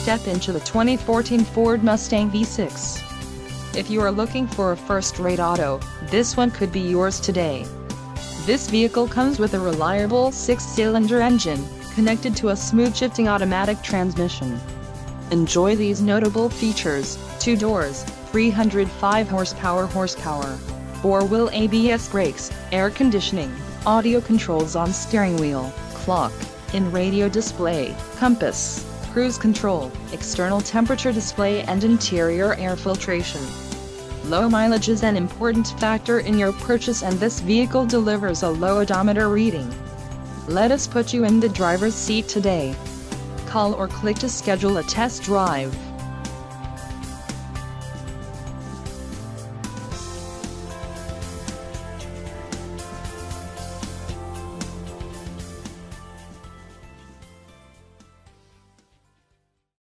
step into the 2014 Ford Mustang V6. If you are looking for a first-rate auto, this one could be yours today. This vehicle comes with a reliable 6-cylinder engine, connected to a smooth shifting automatic transmission. Enjoy these notable features: 2 doors, 305 horsepower, 4-wheel ABS brakes, air conditioning, audio controls on steering wheel, clock, in-radio display, compass, cruise control, external temperature display and interior air filtration. Low mileage is an important factor in your purchase, and this vehicle delivers a low odometer reading. Let us put you in the driver's seat today. Call or click to schedule a test drive.